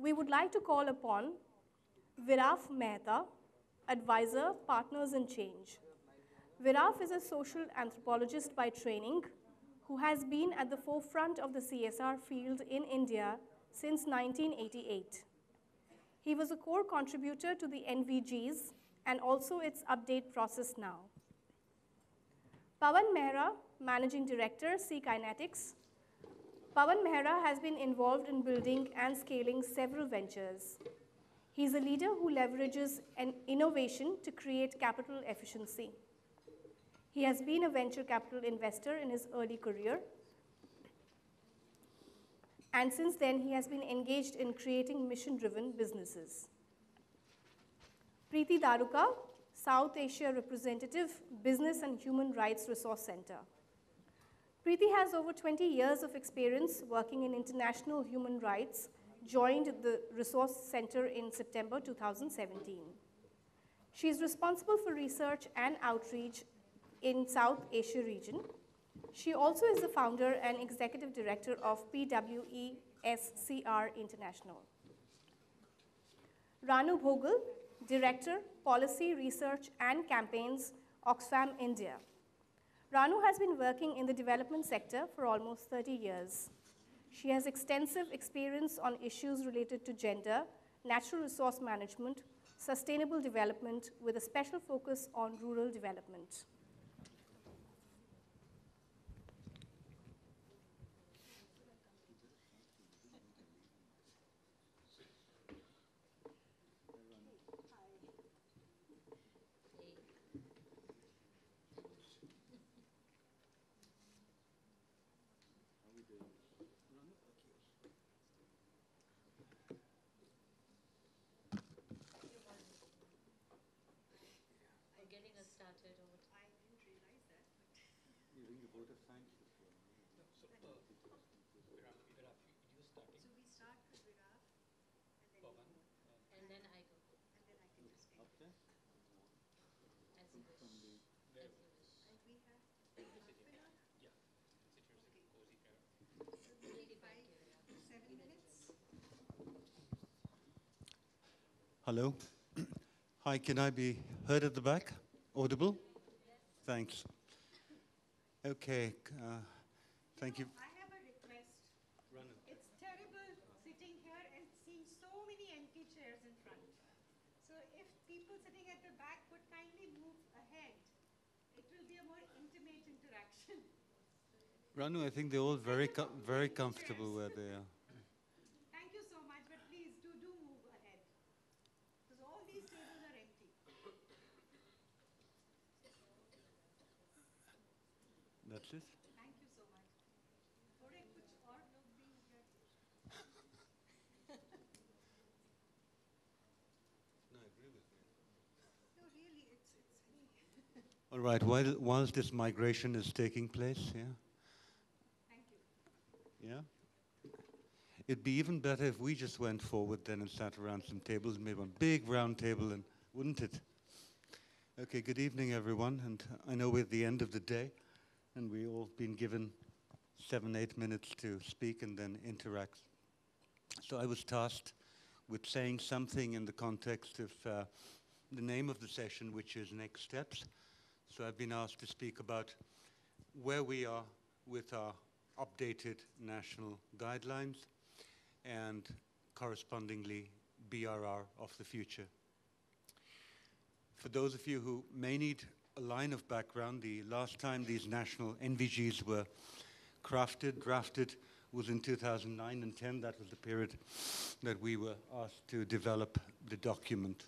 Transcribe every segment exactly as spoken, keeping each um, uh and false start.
we would like to call upon Viraf Mehta, Advisor, Partners in Change. Viraf is a social anthropologist by training who has been at the forefront of the C S R field in India since nineteen eighty-eight. He was a core contributor to the N V Gs and also its update process now. Pawan Mehra, Managing Director, cKinetics. Pawan Mehra has been involved in building and scaling several ventures. He's a leader who leverages an innovation to create capital efficiency. He has been a venture capital investor in his early career. And since then, he has been engaged in creating mission-driven businesses. Priti Darooka, South Asia Representative, Business and Human Rights Resource Center. Priti has over twenty years of experience working in international human rights, joined the Resource Center in September two thousand seventeen. She is responsible for research and outreach in South Asia region. She also is the founder and executive director of P W E S C R International. Ranu Bhogal, Director, Policy, Research and Campaigns, Oxfam India. Ranu has been working in the development sector for almost thirty years. She has extensive experience on issues related to gender, natural resource management, sustainable development, with a special focus on rural development. Hello. Hi, can I be heard at the back? Audible? Yes. Thanks. Okay. Uh, thank you. I have a request. Run it. It's terrible sitting here and seeing so many empty chairs in front. So if people sitting at the back would kindly move ahead, it will be a more intimate interaction. Ranu, I think they're all very, com very comfortable where they are. That's it. Thank you so much. No, agree with me. No, really, it's it's. All right. While whilst this migration is taking place, yeah. Thank you. Yeah. It'd be even better if we just went forward then and sat around some tables, made one big round table, and wouldn't it? Okay. Good evening, everyone, and I know we're at the end of the day. And we've all been given seven, eight minutes to speak and then interact. So I was tasked with saying something in the context of uh, the name of the session, which is Next Steps. So I've been asked to speak about where we are with our updated national guidelines and correspondingly B R R of the future. For those of you who may need a line of background, the last time these national N V Gs were crafted, drafted, was in two thousand nine and ten. That was the period that we were asked to develop the document.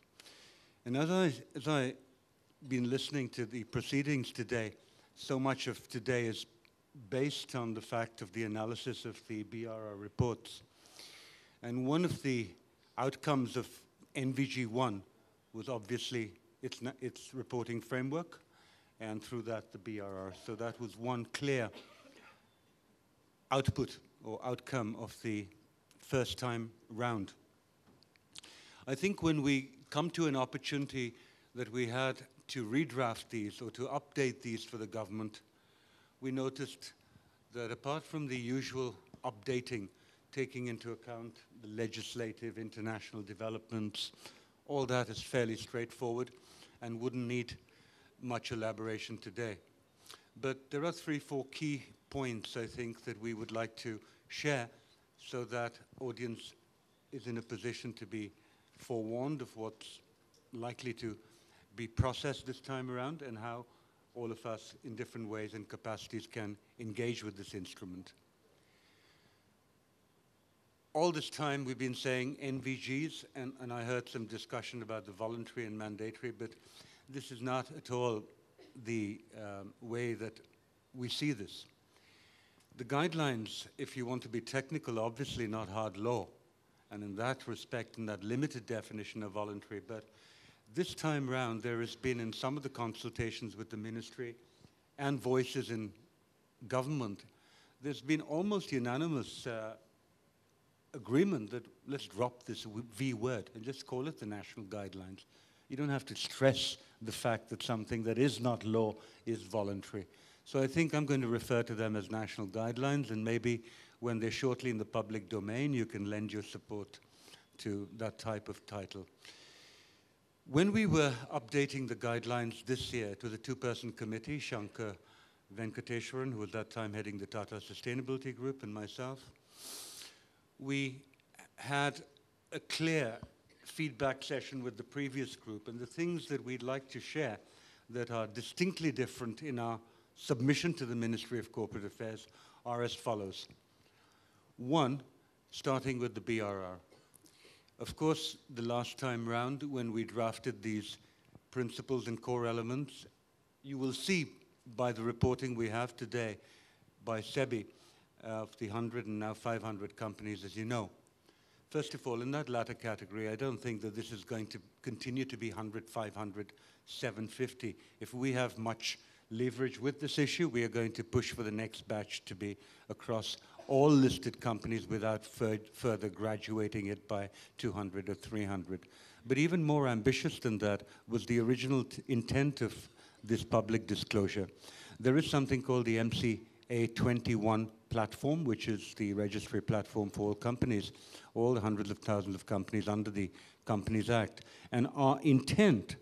And as, I, as I've been listening to the proceedings today, so much of today is based on the fact of the analysis of the B R R reports. And one of the outcomes of N V G one was obviously It's, it's reporting framework, and through that, the B R R. So that was one clear output or outcome of the first time round. I think when we come to an opportunity that we had to redraft these or to update these for the government, we noticed that apart from the usual updating taking into account the legislative, international developments, all that is fairly straightforward and wouldn't need much elaboration today. But there are three, four key points, I think, that we would like to share so that audience is in a position to be forewarned of what's likely to be processed this time around and how all of us in different ways and capacities can engage with this instrument. All this time we've been saying N V Gs, and, and I heard some discussion about the voluntary and mandatory, but this is not at all the um, way that we see this. The guidelines, if you want to be technical, are obviously not hard law, and in that respect, in that limited definition of voluntary, but this time round, there has been in some of the consultations with the ministry and voices in government, there's been almost unanimous uh, agreement that let's drop this V word and just call it the national guidelines. You don't have to stress the fact that something that is not law is voluntary. So I think I'm going to refer to them as national guidelines, and maybe when they're shortly in the public domain, you can lend your support to that type of title. When we were updating the guidelines this year to the two-person committee, Shankar Venkateshwaran, who was at that time heading the Tata Sustainability Group, and myself, we had a clear feedback session with the previous group, and the things that we'd like to share that are distinctly different in our submission to the Ministry of Corporate Affairs are as follows. One, starting with the B R R. Of course, the last time round when we drafted these principles and core elements, you will see by the reporting we have today by SEBI uh, of the one hundred and now five hundred companies, as you know. First of all, in that latter category, I don't think that this is going to continue to be one hundred, five hundred, seven fifty. If we have much leverage with this issue, we are going to push for the next batch to be across all listed companies without further graduating it by two hundred or three hundred. But even more ambitious than that was the original t intent of this public disclosure. There is something called the M C A twenty-one platform, which is the registry platform for all companies, all the hundreds of thousands of companies under the Companies Act. And our intent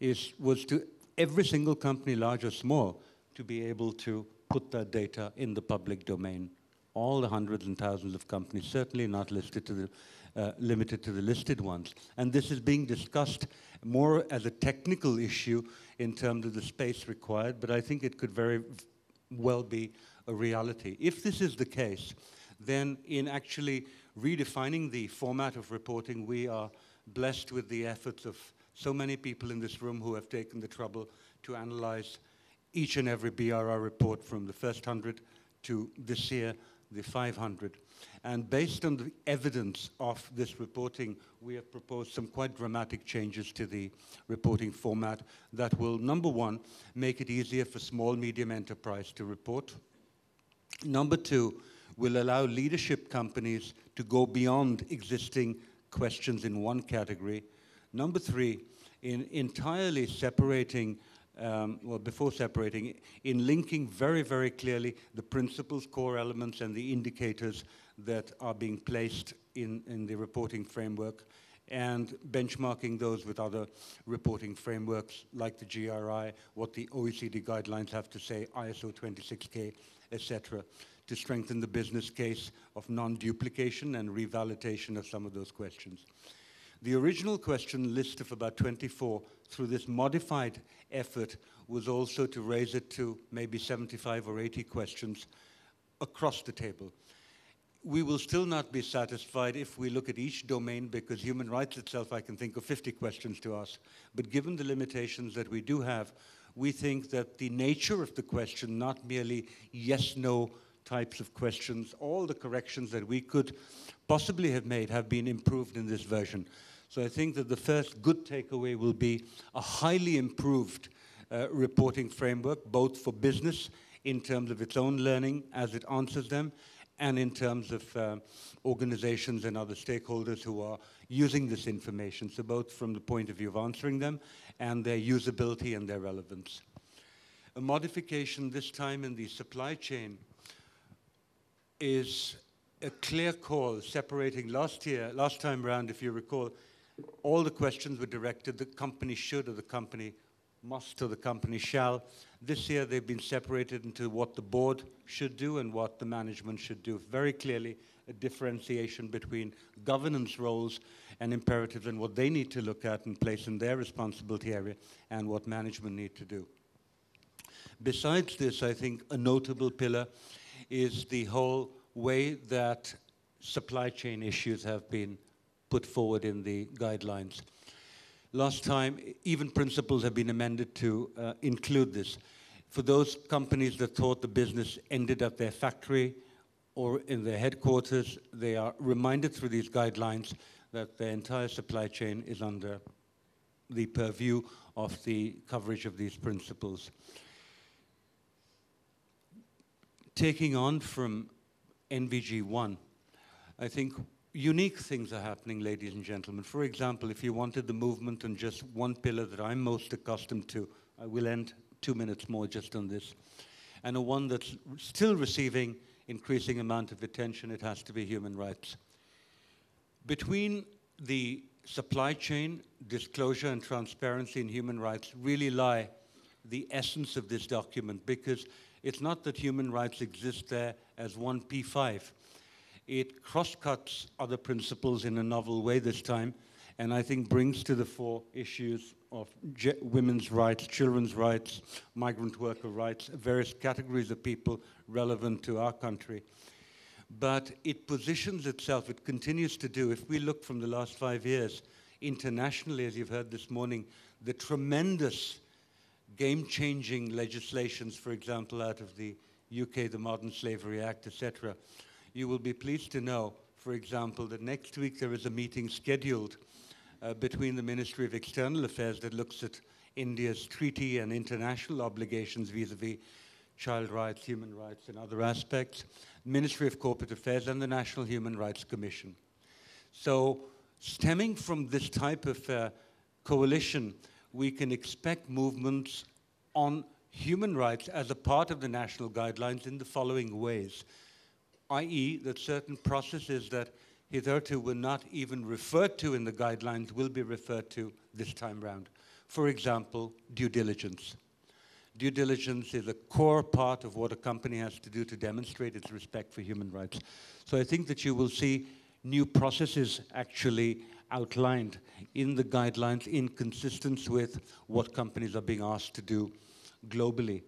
is, was to every single company, large or small, to be able to put that data in the public domain. All the hundreds and thousands of companies, certainly not listed to the, uh, limited to the listed ones. And this is being discussed more as a technical issue in terms of the space required, but I think it could very well be a reality. If this is the case, then in actually redefining the format of reporting, we are blessed with the efforts of so many people in this room who have taken the trouble to analyze each and every B R R report from the first hundred to this year, the five hundred. And based on the evidence of this reporting, we have proposed some quite dramatic changes to the reporting format that will, number one, make it easier for small, medium enterprise to report. Number two, will allow leadership companies to go beyond existing questions in one category. Number three, in entirely separating, um, well, before separating, in linking very, very clearly the principles, core elements, and the indicators that are being placed in, in the reporting framework, and benchmarking those with other reporting frameworks like the G R I, what the O E C D guidelines have to say, I S O twenty-six K, et cetera, to strengthen the business case of non-duplication and revalidation of some of those questions. The original question list of about twenty-four through this modified effort was also to raise it to maybe seventy-five or eighty questions across the table. We will still not be satisfied if we look at each domain, because human rights itself, I can think of fifty questions to ask. But given the limitations that we do have, we think that the nature of the question, not merely yes, no types of questions, all the corrections that we could possibly have made have been improved in this version. So I think that the first good takeaway will be a highly improved uh, reporting framework, both for business in terms of its own learning as it answers them, and in terms of uh, organizations and other stakeholders who are using this information. So both from the point of view of answering them and their usability and their relevance. A modification this time in the supply chain is a clear call separating last year, last time round, if you recall, all the questions were directed, the company should or the company must or the company shall. This year they've been separated into what the board should do and what the management should do. Very clearly a differentiation between governance roles and imperatives and what they need to look at and place in their responsibility area and what management need to do. Besides this, I think a notable pillar is the whole way that supply chain issues have been put forward in the guidelines. Last time, even principles have been amended to uh, include this. For those companies that thought the business ended at their factory or in their headquarters, they are reminded through these guidelines that their entire supply chain is under the purview of the coverage of these principles. Taking on from N V G one, I think unique things are happening, ladies and gentlemen. For example, if you wanted the movement on just one pillar that I'm most accustomed to, I will end two minutes more just on this, and a one that's still receiving increasing amount of attention, it has to be human rights. Between the supply chain, disclosure and transparency in human rights really lie the essence of this document, because it's not that human rights exist there as one P five. It cross-cuts other principles in a novel way this time, and I think brings to the fore issues of women's rights, children's rights, migrant worker rights, various categories of people relevant to our country. But it positions itself, it continues to do, if we look from the last five years, internationally, as you've heard this morning, the tremendous game-changing legislations, for example, out of the U K, the Modern Slavery Act, et cetera. You will be pleased to know, for example, that next week there is a meeting scheduled uh, between the Ministry of External Affairs that looks at India's treaty and international obligations vis-a-vis child rights, human rights, and other aspects, Ministry of Corporate Affairs, and the National Human Rights Commission. So, stemming from this type of uh, coalition, we can expect movements on human rights as a part of the national guidelines in the following ways, that is that certain processes that hitherto were not even referred to in the guidelines will be referred to this time round. For example, due diligence. Due diligence is a core part of what a company has to do to demonstrate its respect for human rights. So I think that you will see new processes actually outlined in the guidelines in consistence with what companies are being asked to do globally.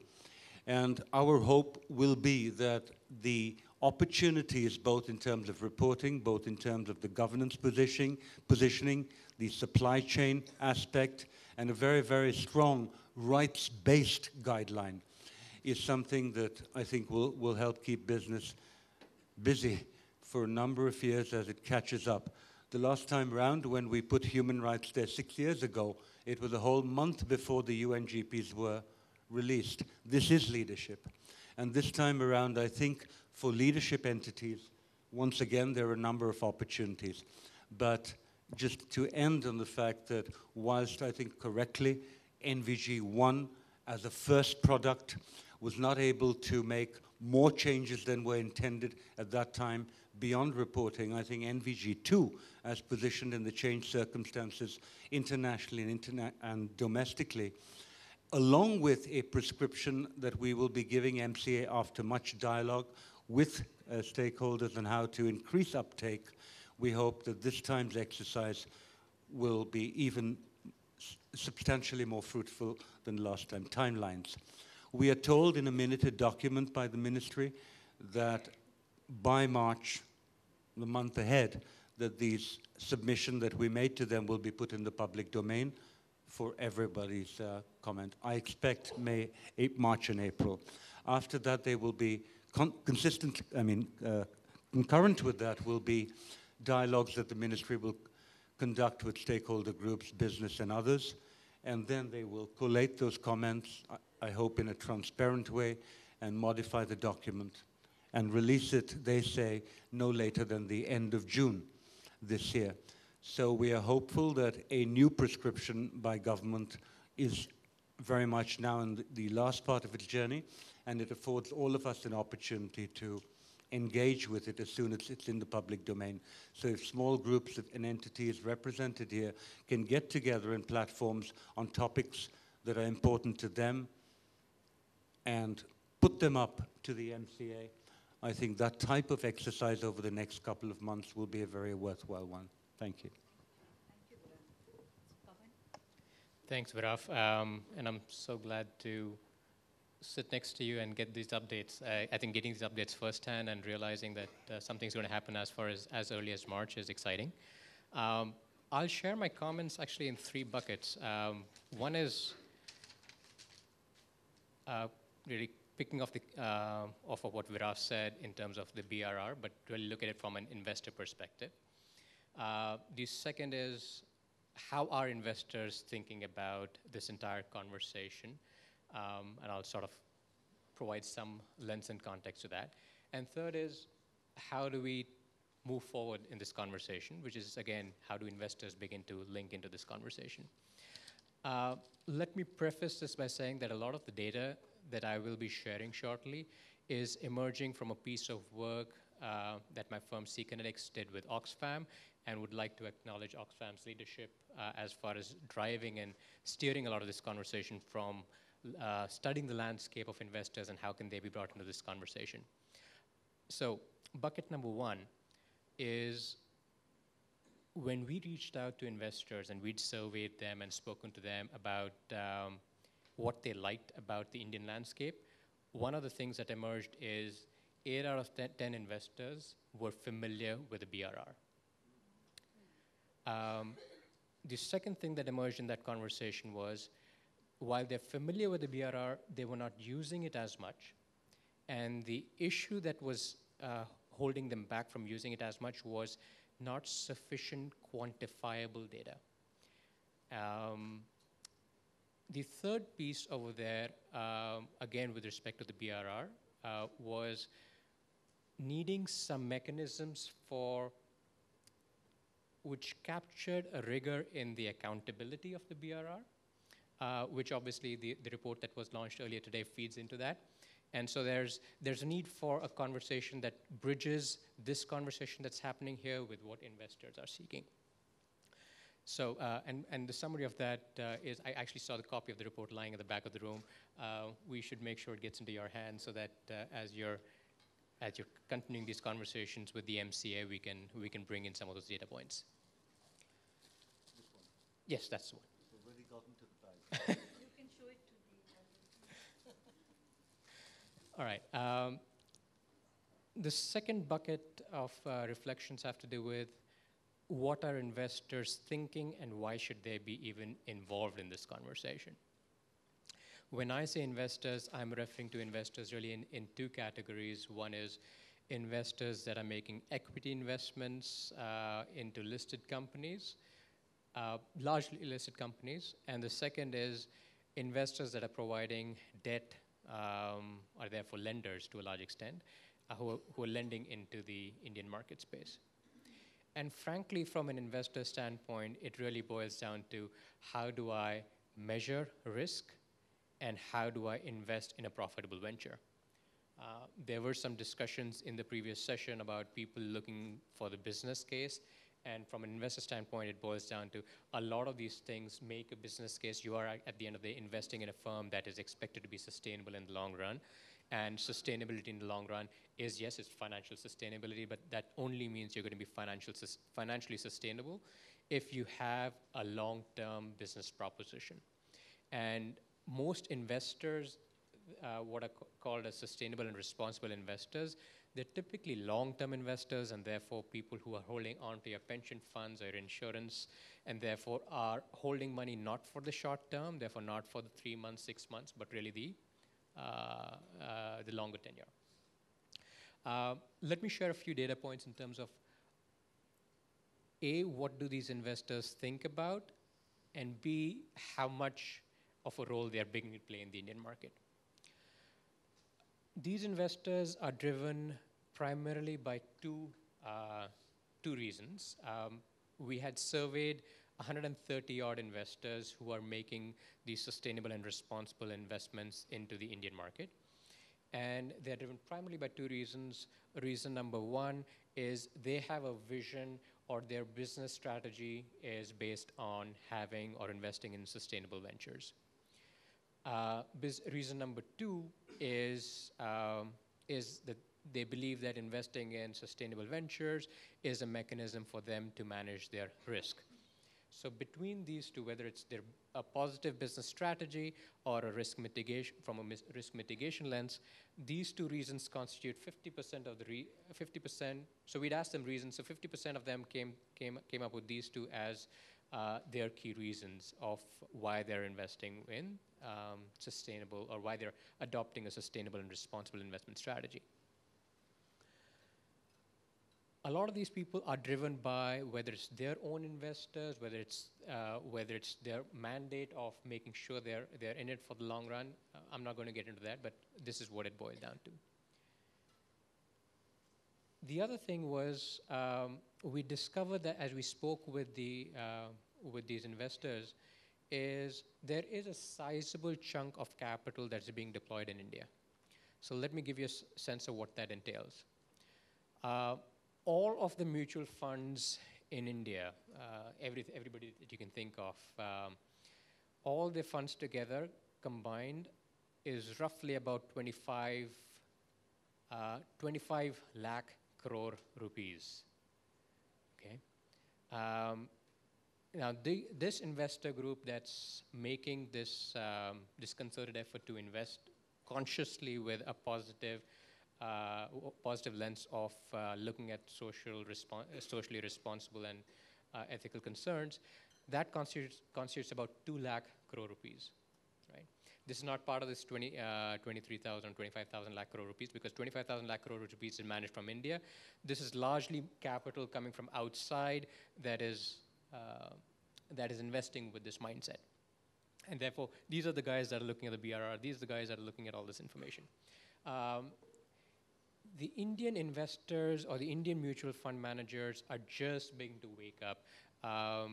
And our hope will be that the opportunities, both in terms of reporting, both in terms of the governance positioning, positioning, the supply chain aspect, and a very, very strong rights-based guideline is something that I think will, will help keep business busy for a number of years as it catches up. The last time round, when we put human rights there six years ago, it was a whole month before the U N G Ps were released. This is leadership. And this time around, I think for leadership entities, once again, there are a number of opportunities. But just to end on the fact that whilst I think correctly, N V G one as a first product was not able to make more changes than were intended at that time beyond reporting. I think N V G two, as positioned in the changed circumstances internationally and, interna and domestically, along with a prescription that we will be giving M C A after much dialogue with uh, stakeholders on how to increase uptake, we hope that this time's exercise will be even substantially more fruitful than last time. Timelines. We are told in a minuted document by the ministry that by March, the month ahead, that these submission that we made to them will be put in the public domain for everybody's uh, comment. I expect May, March and April. After that, they will be con consistent, I mean, uh, concurrent with that will be dialogues that the ministry will conduct with stakeholder groups, business and others, and then they will collate those comments, I hope in a transparent way, and modify the document and release it, they say, no later than the end of June this year. So we are hopeful that a new prescription by government is very much now in the last part of its journey, and it affords all of us an opportunity to engage with it as soon as it's in the public domain. So if small groups of, and entities represented here can get together in platforms on topics that are important to them and put them up to the M C A, I think that type of exercise over the next couple of months will be a very worthwhile one. Thank you. Thanks, Viraf. Um, and I'm so glad to sit next to you and get these updates. I, I think getting these updates firsthand and realizing that uh, something's going to happen as far as, as early as March is exciting. Um, I'll share my comments actually in three buckets. Um, one is uh, really picking off, the, uh, off of what Viraf said in terms of the B R R, but really look at it from an investor perspective. Uh, the second is, how are investors thinking about this entire conversation? Um, and I'll sort of provide some lens and context to that. And third is, how do we move forward in this conversation? Which is, again, how do investors begin to link into this conversation? Uh, let me preface this by saying that a lot of the data that I will be sharing shortly is emerging from a piece of work uh, that my firm cKinetics did with Oxfam, and would like to acknowledge Oxfam's leadership uh, as far as driving and steering a lot of this conversation from uh, studying the landscape of investors and how can they be brought into this conversation. So bucket number one is when we reached out to investors and we'd surveyed them and spoken to them about um, what they liked about the Indian landscape, one of the things that emerged is eight out of ten investors were familiar with the B R R. Um, the second thing that emerged in that conversation was, while they're familiar with the B R R, they were not using it as much. And the issue that was uh, holding them back from using it as much was not sufficient quantifiable data. Um, the third piece over there, um, again with respect to the B R R, uh, was needing some mechanisms for which captured a rigor in the accountability of the B R R, uh, which obviously the, the report that was launched earlier today feeds into that. And so there's, there's a need for a conversation that bridges this conversation that's happening here with what investors are seeking. So, uh, and, and the summary of that uh, is, I actually saw the copy of the report lying at the back of the room. Uh, we should make sure it gets into your hands so that uh, as you're As you're continuing these conversations with the M C A, we can we can bring in some of those data points. This one. Yes, that's the one. We've already gotten to the time. You can show it to the. All right. Um, the second bucket of uh, reflections have to do with what are investors thinking and why should they be even involved in this conversation. When I say investors, I'm referring to investors really in, in two categories. One is investors that are making equity investments uh, into listed companies, uh, largely listed companies. And the second is investors that are providing debt, um, are therefore lenders to a large extent, uh, who, are, who are lending into the Indian market space. And frankly, from an investor standpoint, it really boils down to how do I measure risk, and how do I invest in a profitable venture? Uh, there were some discussions in the previous session about people looking for the business case, and from an investor standpoint, it boils down to a lot of these things make a business case. You are, at the end of the day, investing in a firm that is expected to be sustainable in the long run, and sustainability in the long run is, yes, it's financial sustainability, but that only means you're gonna be financial, financially sustainable if you have a long-term business proposition. And most investors, uh, what are called as sustainable and responsible investors, they're typically long-term investors, and therefore people who are holding on to your pension funds or insurance, and therefore are holding money not for the short term, therefore not for the three months, six months, but really the, uh, uh, the longer tenure. Uh, let me share a few data points in terms of, A, what do these investors think about, and B, how much of a role they are beginning to play in the Indian market. These investors are driven primarily by two, uh, two reasons. Um, we had surveyed one hundred thirty odd investors who are making these sustainable and responsible investments into the Indian market. And they're driven primarily by two reasons. Reason number one is they have a vision, or their business strategy is based on having or investing in sustainable ventures. Uh, reason number two is, um, is that they believe that investing in sustainable ventures is a mechanism for them to manage their risk. So between these two, whether it's their, a positive business strategy or a risk mitigation, from a mis risk mitigation lens, these two reasons constitute fifty percent of the re fifty percent. So we'd ask them reasons. So fifty percent of them came came came up with these two as uh, their key reasons of why they're investing in um, sustainable, or why they're adopting a sustainable and responsible investment strategy. A lot of these people are driven by whether it's their own investors, whether it's uh, whether it's their mandate of making sure they're they're in it for the long run. Uh, I'm not going to get into that, but this is what it boiled down to. The other thing was um, we discovered that as we spoke with the uh, with these investors, is there is a sizable chunk of capital that's being deployed in India. So let me give you a s sense of what that entails. Uh, All of the mutual funds in India, uh, every, everybody that you can think of, um, all the funds together combined is roughly about twenty-five, uh, twenty-five lakh crore rupees. Okay. Um, now, the, this investor group that's making this, um, this concerted effort to invest consciously with a positive Uh, positive lens of uh, looking at social respon socially responsible and uh, ethical concerns, that constitutes, constitutes about two lakh crore rupees, right? This is not part of this twenty, uh, twenty-three thousand, twenty-five thousand lakh crore rupees, because twenty-five thousand lakh crore rupees is managed from India. This is largely capital coming from outside that is, uh, that is investing with this mindset. And therefore, these are the guys that are looking at the B R R. These are the guys that are looking at all this information. Um, The Indian investors or the Indian mutual fund managers are just beginning to wake up. Um,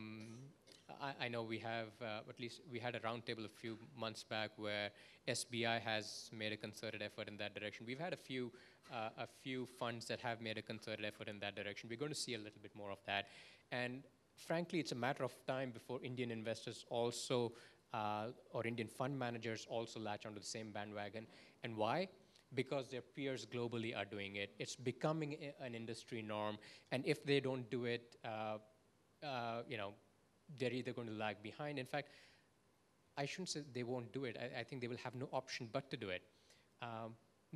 I, I know we have, uh, at least we had a roundtable a few months back where S B I has made a concerted effort in that direction. We've had a few, uh, a few funds that have made a concerted effort in that direction. We're going to see a little bit more of that. And frankly, it's a matter of time before Indian investors also, uh, or Indian fund managers also latch onto the same bandwagon. And why? Because their peers globally are doing it. It's becoming an industry norm, and if they don't do it, uh, uh, you know, they're either going to lag behind. In fact, I shouldn't say they won't do it. I, I think they will have no option but to do it. Um,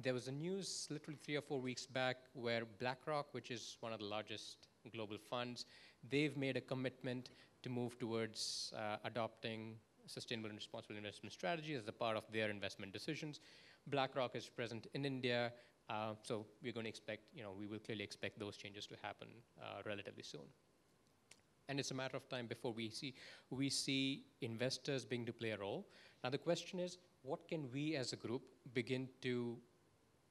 there was a news literally three or four weeks back where BlackRock, which is one of the largest global funds, they've made a commitment to move towards uh, adopting sustainable and responsible investment strategy as a part of their investment decisions. BlackRock is present in India, uh, so we're going to expect, you know, we will clearly expect those changes to happen uh, relatively soon. And it's a matter of time before we see, we see investors beginning to play a role. Now the question is, what can we as a group begin to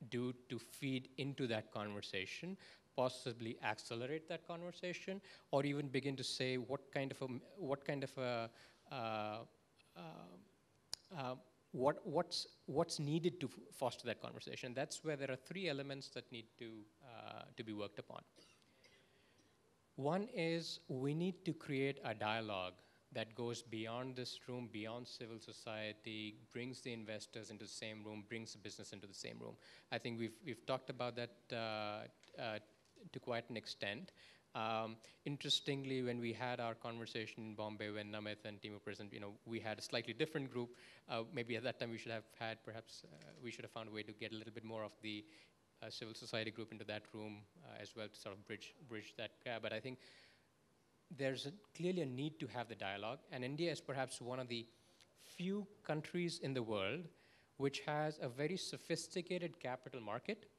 do to feed into that conversation, possibly accelerate that conversation, or even begin to say what kind of a, what kind of a, uh, uh, uh, What, what's, what's needed to f foster that conversation? That's where there are three elements that need to, uh, to be worked upon. One is we need to create a dialogue that goes beyond this room, beyond civil society, brings the investors into the same room, brings the business into the same room. I think we've, we've talked about that uh, uh, to quite an extent. Um, interestingly, when we had our conversation in Bombay, when Namit and team were present, you know, we had a slightly different group. Uh, maybe at that time we should have had, perhaps, uh, we should have found a way to get a little bit more of the uh, civil society group into that room uh, as well, to sort of bridge, bridge that gap. But I think there's a, clearly a need to have the dialogue, and India is perhaps one of the few countries in the world which has a very sophisticated capital market,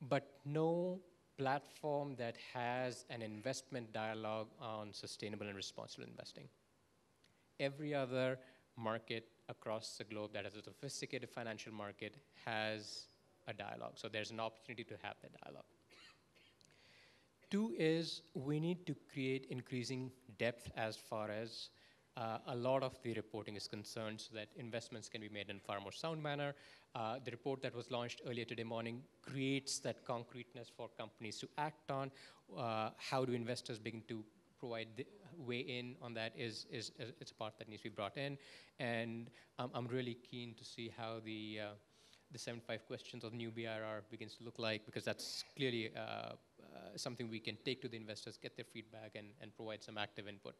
but no platform that has an investment dialogue on sustainable and responsible investing. Every other market across the globe that has a sophisticated financial market has a dialogue. So there's an opportunity to have that dialogue. Two is we need to create increasing depth as far as uh, a lot of the reporting is concerned so that investments can be made in a far more sound manner. Uh, the report that was launched earlier today morning creates that concreteness for companies to act on. Uh, how do investors begin to provide the way in on that is, is, is it's a part that needs to be brought in. And um, I'm really keen to see how the, uh, the seventy-five questions of new B R R begins to look like, because that's clearly uh, uh, something we can take to the investors, get their feedback, and, and provide some active input.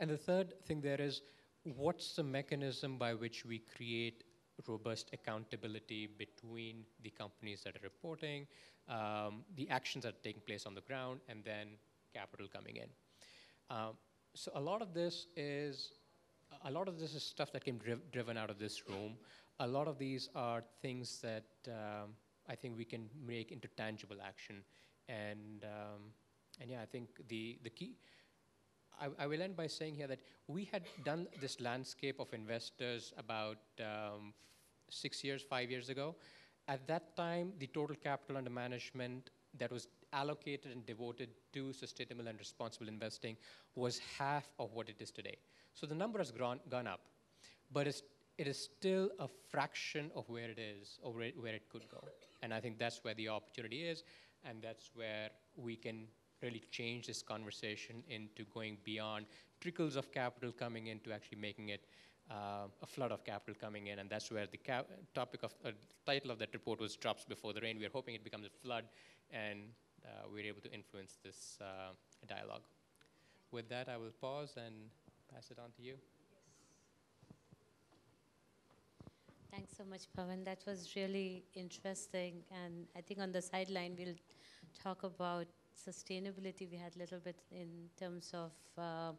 And the third thing there is, what's the mechanism by which we create robust accountability between the companies that are reporting, um, the actions that are taking place on the ground, and then capital coming in. Um, so a lot of this is, a lot of this is stuff that came driv driven out of this room. A lot of these are things that um, I think we can make into tangible action. And, um, and yeah, I think the, the key, I, I will end by saying here that we had done this landscape of investors about um, six years, five years ago. At that time, the total capital under management that was allocated and devoted to sustainable and responsible investing was half of what it is today. So the number has grown, gone up, but it's, it is still a fraction of where it is or where, where it could go. And I think that's where the opportunity is, and that's where we can really change this conversation into going beyond trickles of capital coming in to actually making it uh, a flood of capital coming in. And that's where the cap topic of, uh, title of that report was Drops Before the Rain. We're hoping it becomes a flood, and uh, we're able to influence this uh, dialogue. With that, I will pause and pass it on to you. Thanks so much, Pawan. That was really interesting. And I think on the sideline, we'll talk about sustainability. We had a little bit in terms of uh,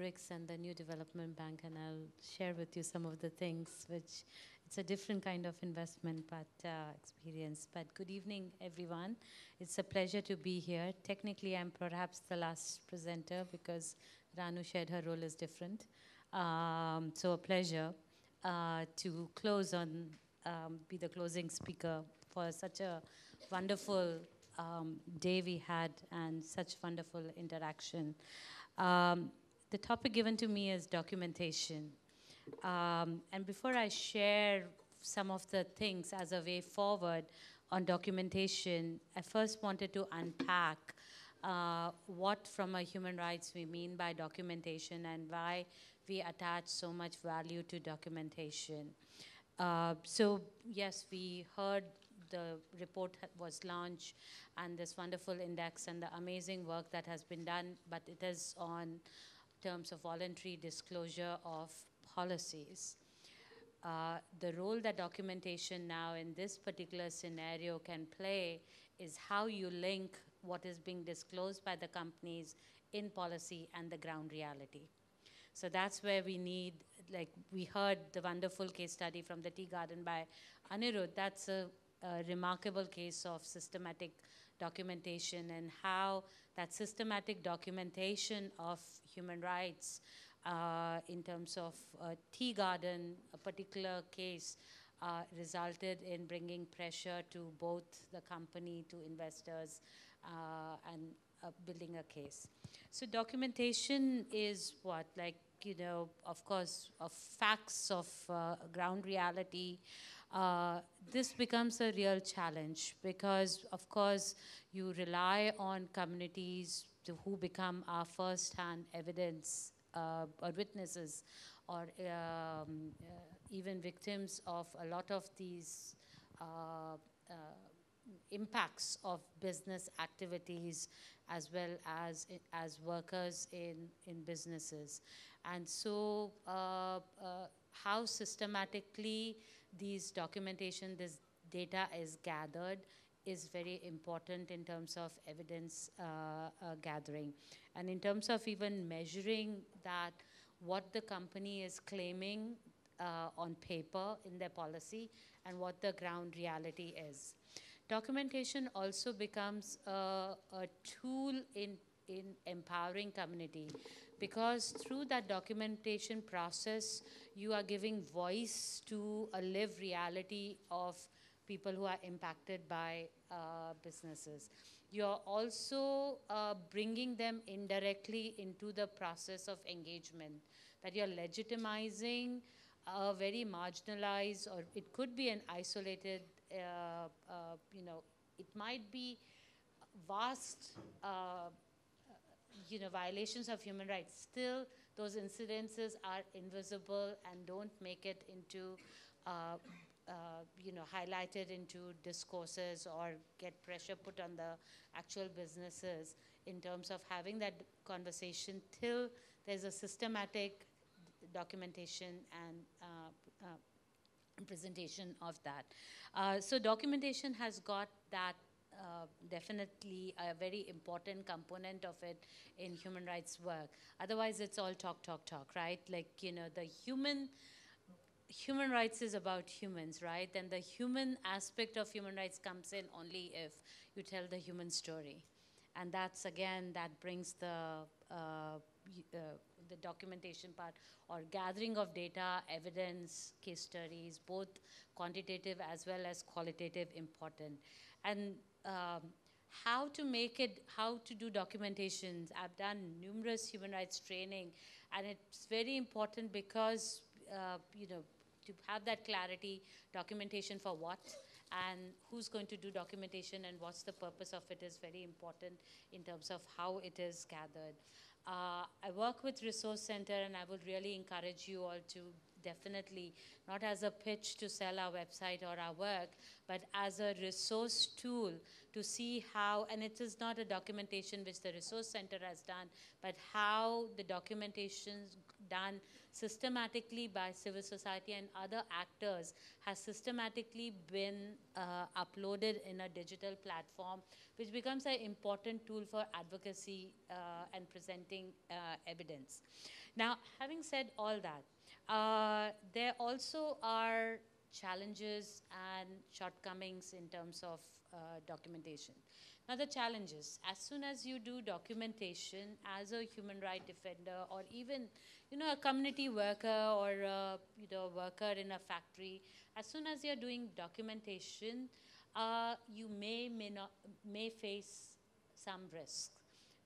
BRICS and the New Development Bank, and I'll share with you some of the things, which it's a different kind of investment but uh, experience. But good evening, everyone. It's a pleasure to be here. Technically, I'm perhaps the last presenter because Ranu shared her role is different. Um, so a pleasure. Uh, to close on, um, be the closing speaker for such a wonderful um, day we had and such wonderful interaction. Um, the topic given to me is documentation. Um, and before I share some of the things as a way forward on documentation, I first wanted to unpack uh, what from a human rights we mean by documentation and why we attach so much value to documentation. Uh, so yes, we heard the report was launched and this wonderful index and the amazing work that has been done, but it is on terms of voluntary disclosure of policies. Uh, the role that documentation now in this particular scenario can play is how you link what is being disclosed by the companies in policy and the ground reality. So that's where we need, like we heard the wonderful case study from the Tea Garden by Anirudh. That's a, a remarkable case of systematic documentation and how that systematic documentation of human rights uh, in terms of uh, Tea Garden, a particular case, uh, resulted in bringing pressure to both the company, to investors, uh, and uh, building a case. So documentation is what, like, you know, of course, of facts, of uh, ground reality. Uh, this becomes a real challenge because, of course, you rely on communities to who become our first-hand evidence uh, or witnesses or um, uh, even victims of a lot of these uh, uh, impacts of business activities as well as, as workers in, in businesses. And so uh, uh, how systematically these documentation, this data is gathered is very important in terms of evidence uh, uh, gathering. And in terms of even measuring that, what the company is claiming uh, on paper in their policy and what the ground reality is. Documentation also becomes a, a tool in, in empowering community because through that documentation process, you are giving voice to a lived reality of people who are impacted by uh, businesses. You're also uh, bringing them indirectly into the process of engagement, that you're legitimizing a very marginalized, or it could be an isolated, uh, uh, you know, it might be vast, uh, you know, violations of human rights. Still, those incidences are invisible and don't make it into, uh, uh, you know, highlighted into discourses or get pressure put on the actual businesses in terms of having that conversation till there's a systematic documentation and uh, uh, presentation of that. Uh, so documentation has got that uh, definitely a very important component of it in human rights work. Otherwise, it's all talk, talk, talk, right? Like, you know, the human, human rights is about humans, right? And the human aspect of human rights comes in only if you tell the human story. And that's, again, that brings the uh, Uh, the documentation part, or gathering of data, evidence, case studies, both quantitative as well as qualitative, important. And um, how to make it, how to do documentations. I've done numerous human rights training, and it's very important because, uh, you know, to have that clarity, documentation for what, and who's going to do documentation and what's the purpose of it is very important in terms of how it is gathered. Uh, I work with Resource Center, and I would really encourage you all to definitely, not as a pitch to sell our website or our work, but as a resource tool to see how, and it is not a documentation which the Resource Center has done, but how the documentation's done systematically by civil society and other actors has systematically been uh, uploaded in a digital platform, which becomes an important tool for advocacy uh, and presenting uh, evidence. Now, having said all that, uh, there also are challenges and shortcomings in terms of uh, documentation. Now, the challenges, as soon as you do documentation as a human rights defender, or even, you know, a community worker, or a, you know, worker in a factory, as soon as you're doing documentation, Uh, you may, may, not, may face some risk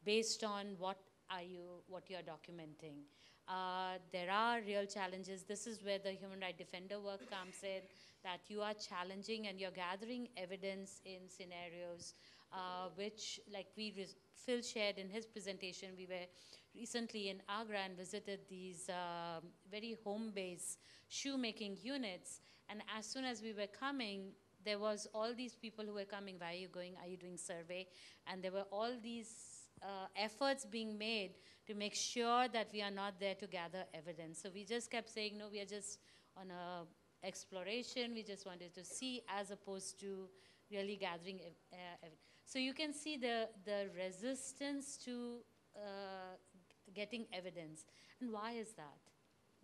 based on what are you, what you're documenting. Uh, there are real challenges. This is where the human rights defender work comes in, that you are challenging and you're gathering evidence in scenarios uh, which, like we res Phil shared in his presentation, we were recently in Agra and visited these uh, very home-based shoemaking units, and as soon as we were coming, there was all these people who were coming, why are you going, are you doing survey? And there were all these uh, efforts being made to make sure that we are not there to gather evidence. So we just kept saying, no, we are just on a exploration, we just wanted to see, as opposed to really gathering ev uh, evidence. So you can see the, the resistance to uh, getting evidence. And why is that?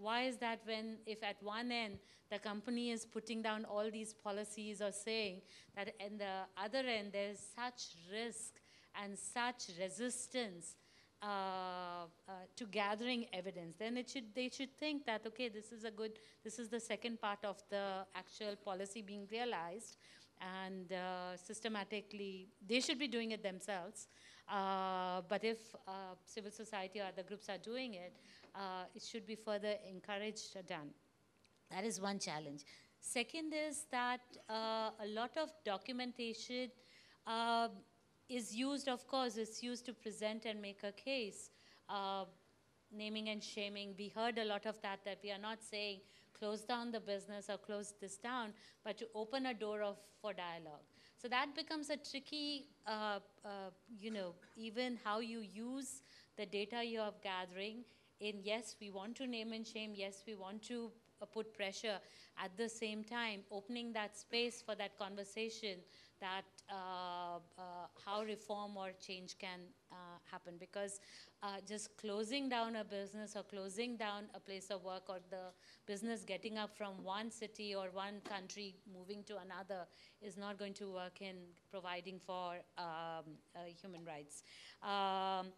Why is that when, if at one end, the company is putting down all these policies or saying that in the other end, there's such risk and such resistance uh, uh, to gathering evidence? Then it should, they should think that, okay, this is a good, this is the second part of the actual policy being realized, and uh, systematically, they should be doing it themselves. Uh, but if uh, civil society or other groups are doing it, Uh, it should be further encouraged or done. That is one challenge. Second is that uh, a lot of documentation uh, is used, of course, it's used to present and make a case. Uh, naming and shaming, we heard a lot of that, that we are not saying close down the business or close this down, but to open a door of, for dialogue. So that becomes a tricky, uh, uh, you know, even how you use the data you are gathering. In yes, we want to name and shame, yes, we want to uh, put pressure, at the same time, opening that space for that conversation, that uh, uh, how reform or change can uh, happen. Because uh, just closing down a business or closing down a place of work, or the business getting up from one city or one country moving to another, is not going to work in providing for um, uh, human rights. Um,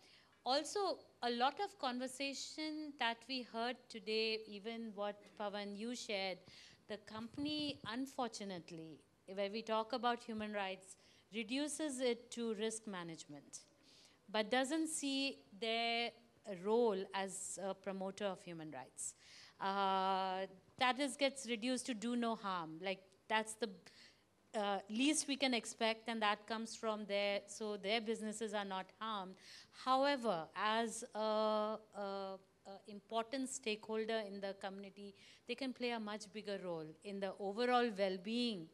Also, a lot of conversation that we heard today, even what Pawan, you shared, the company, unfortunately, where we talk about human rights, reduces it to risk management, but doesn't see their role as a promoter of human rights. Uh, that is, gets reduced to do no harm. Like, that's the uh, least we can expect, and that comes from their, so their businesses are not harmed. However, as a, a Uh, important stakeholder in the community, they can play a much bigger role in the overall well-being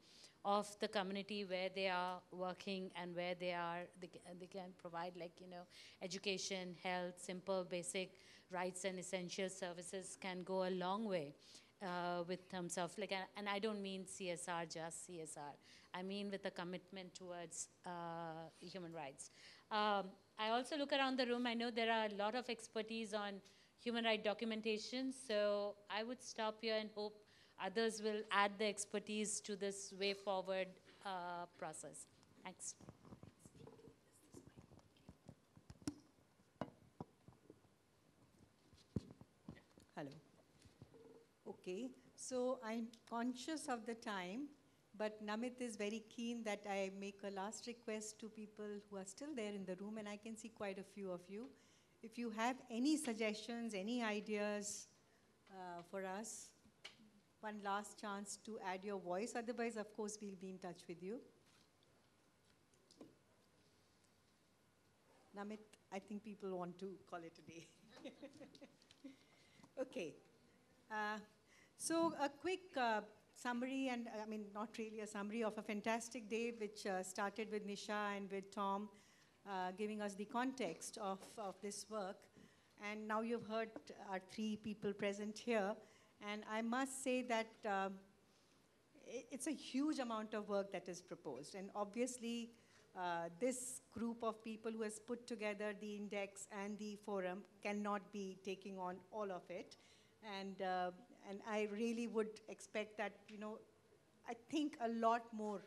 of the community where they are working and where they are, they, they can provide, like, you know, education, health, simple basic rights and essential services can go a long way uh, with terms of, like, and I don't mean C S R, just C S R. I mean with a commitment towards uh, human rights. Um, I also look around the room, I know there are a lot of expertise on human rights documentation, so I would stop here and hope others will add their expertise to this way forward uh, process. Thanks. Hello. Okay, so I'm conscious of the time, but Namit is very keen that I make a last request to people who are still there in the room, and I can see quite a few of you. If you have any suggestions, any ideas uh, for us, one last chance to add your voice. Otherwise, of course, we'll be in touch with you. Namit, I think people want to call it a day. Okay. Uh, so a quick uh, summary, and I mean, not really a summary, of a fantastic day, which uh, started with Nisha and with Tom, Uh, giving us the context of, of this work. And now you've heard our three people present here. And I must say that um, it's a huge amount of work that is proposed. And obviously, uh, this group of people who has put together the index and the forum cannot be taking on all of it. And, uh, and I really would expect that, you know, I think a lot more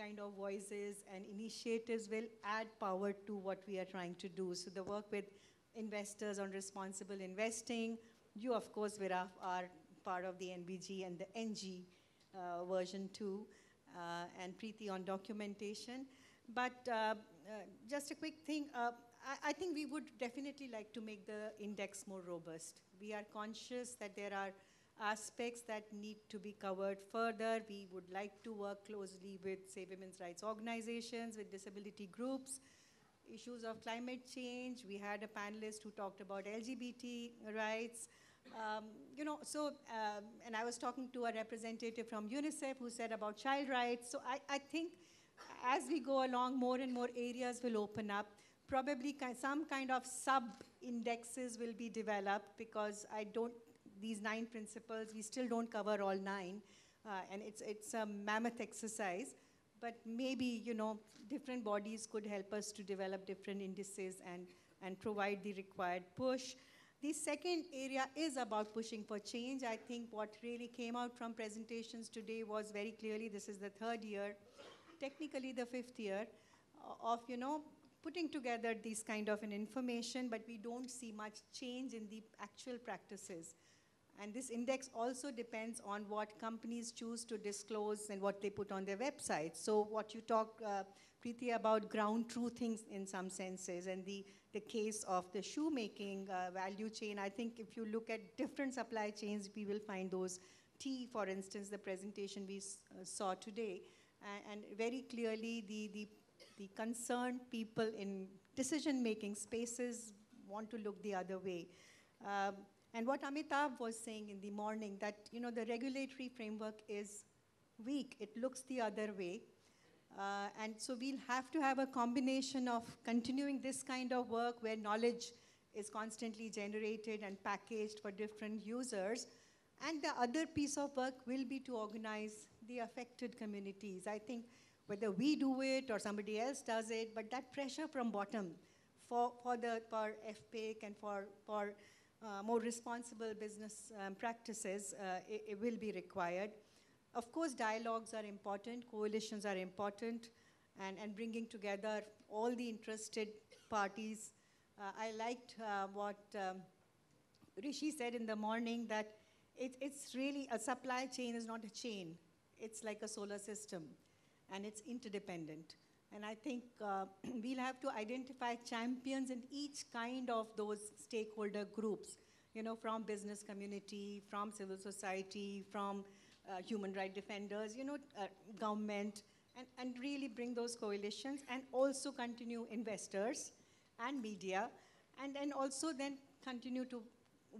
kind of voices and initiatives will add power to what we are trying to do. So the work with investors on responsible investing, you of course, Viraf, are part of the N V G and the N G uh, version two, uh, and Priti on documentation. But uh, uh, just a quick thing, uh, I, I think we would definitely like to make the index more robust. We are conscious that there are aspects that need to be covered further. We would like to work closely with, say, women's rights organizations, with disability groups, issues of climate change. We had a panelist who talked about L G B T rights. Um, you know, so, um, and I was talking to a representative from UNICEF who said about child rights. So I, I think as we go along, more and more areas will open up. Probably ki- some kind of sub-indexes will be developed, because I don't, these nine principles, we still don't cover all nine, uh, and it's, it's a mammoth exercise, but maybe, you know, different bodies could help us to develop different indices and, and provide the required push. The second area is about pushing for change. I think what really came out from presentations today was very clearly, this is the third year, technically the fifth year, of, you know, putting together this kind of an information, but we don't see much change in the actual practices. And this index also depends on what companies choose to disclose and what they put on their website. So what you talked, uh, Priti, about ground truthings in some senses, and the, the case of the shoemaking uh, value chain, I think if you look at different supply chains, we will find those. Tea, for instance, the presentation we s uh, saw today, uh, and very clearly the, the, the concerned people in decision-making spaces want to look the other way. Um, And what Amitabh was saying in the morning, that, you know, the regulatory framework is weak. It looks the other way. Uh, and so we'll have to have a combination of continuing this kind of work where knowledge is constantly generated and packaged for different users. And the other piece of work will be to organize the affected communities. I think whether we do it or somebody else does it, but that pressure from bottom for, for, the, for F P I C and for... for Uh, more responsible business um, practices, uh, it, it will be required. Of course, dialogues are important, coalitions are important, and, and bringing together all the interested parties. Uh, I liked uh, what um, Rishi said in the morning, that it, it's really, a supply chain is not a chain. It's like a solar system, and it's interdependent. And I think uh, we'll have to identify champions in each kind of those stakeholder groups, you know, from business community, from civil society, from uh, human rights defenders, you know, uh, government, and, and really bring those coalitions, and also continue investors and media, and, and also then continue to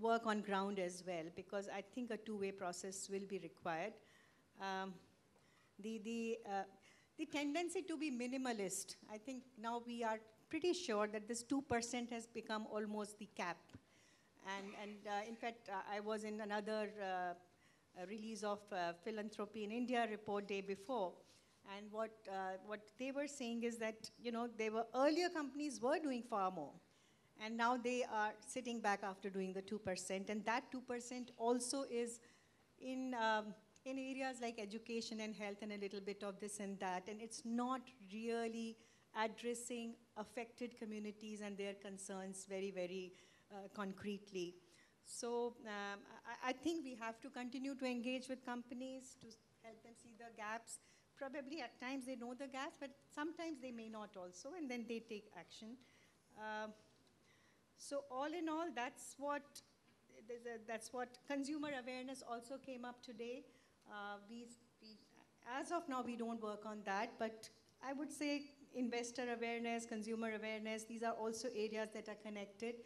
work on ground as well, because I think a two-way process will be required. Um, the, the, uh, the tendency to be minimalist, I think now we are pretty sure that this two percent has become almost the cap. And, and uh, in fact, uh, I was in another uh, release of uh, Philanthropy in India report day before, and what, uh, what they were saying is that, you know, they were, earlier companies were doing far more, and now they are sitting back after doing the two percent, and that two percent also is in, um, in areas like education and health and a little bit of this and that, and it's not really addressing affected communities and their concerns very, very uh, concretely. So um, I, I think we have to continue to engage with companies to help them see the gaps. Probably at times they know the gaps, but sometimes they may not also, and then they take action. Uh, So all in all, that's what that's what consumer awareness also came up today. Uh, we, we, as of now, we don't work on that, but I would say investor awareness, consumer awareness, these are also areas that are connected.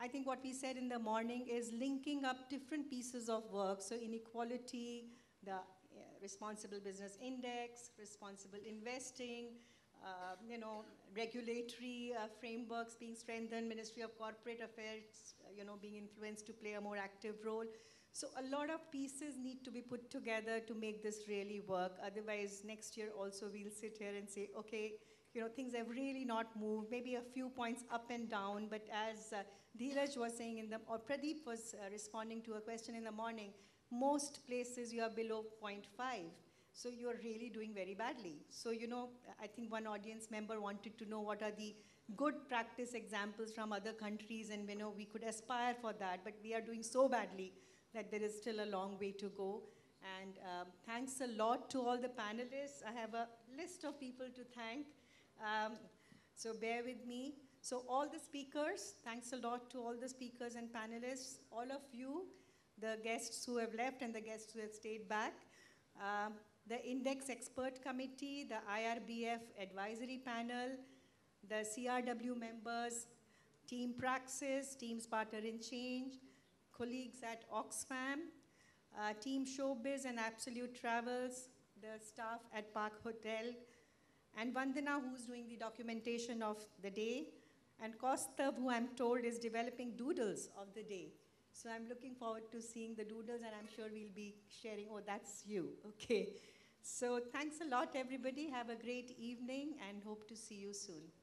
I think what we said in the morning is linking up different pieces of work, so inequality, the uh, responsible business index, responsible investing, Uh, you know, regulatory uh, frameworks being strengthened, Ministry of Corporate Affairs, uh, you know, being influenced to play a more active role. So a lot of pieces need to be put together to make this really work. Otherwise, next year also we'll sit here and say, okay, you know, things have really not moved, maybe a few points up and down, but as uh, Dheeraj was saying in the, or Pradeep was uh, responding to a question in the morning, most places you are below zero point five. So you're really doing very badly. So, you know, I think one audience member wanted to know what are the good practice examples from other countries, and you know, we could aspire for that, but we are doing so badly that there is still a long way to go. And um, thanks a lot to all the panelists. I have a list of people to thank, um, so bear with me. So all the speakers, thanks a lot to all the speakers and panelists, all of you, the guests who have left and the guests who have stayed back. Um, The Index Expert Committee, the I R B F Advisory Panel, the C R W members, Team Praxis, Teams Partner in Change, colleagues at Oxfam, uh, Team Showbiz and Absolute Travels, the staff at Park Hotel, and Vandana, who's doing the documentation of the day, and Kaustav, who I'm told is developing doodles of the day. So I'm looking forward to seeing the doodles, and I'm sure we'll be sharing, oh, that's you, okay. So thanks a lot, everybody. Have a great evening and hope to see you soon.